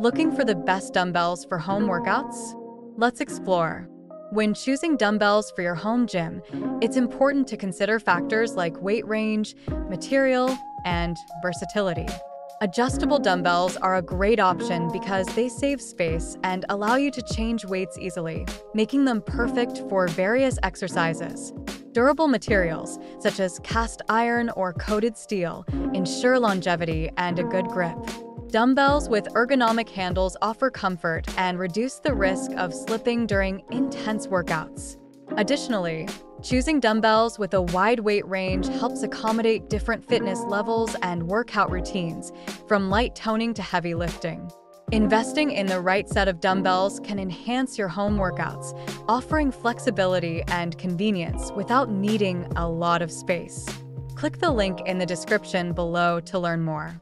Looking for the best dumbbells for home workouts? Let's explore. When choosing dumbbells for your home gym, it's important to consider factors like weight range, material, and versatility. Adjustable dumbbells are a great option because they save space and allow you to change weights easily, making them perfect for various exercises. Durable materials, such as cast iron or coated steel, ensure longevity and a good grip. Dumbbells with ergonomic handles offer comfort and reduce the risk of slipping during intense workouts. Additionally, choosing dumbbells with a wide weight range helps accommodate different fitness levels and workout routines, from light toning to heavy lifting. Investing in the right set of dumbbells can enhance your home workouts, offering flexibility and convenience without needing a lot of space. Click the link in the description below to learn more.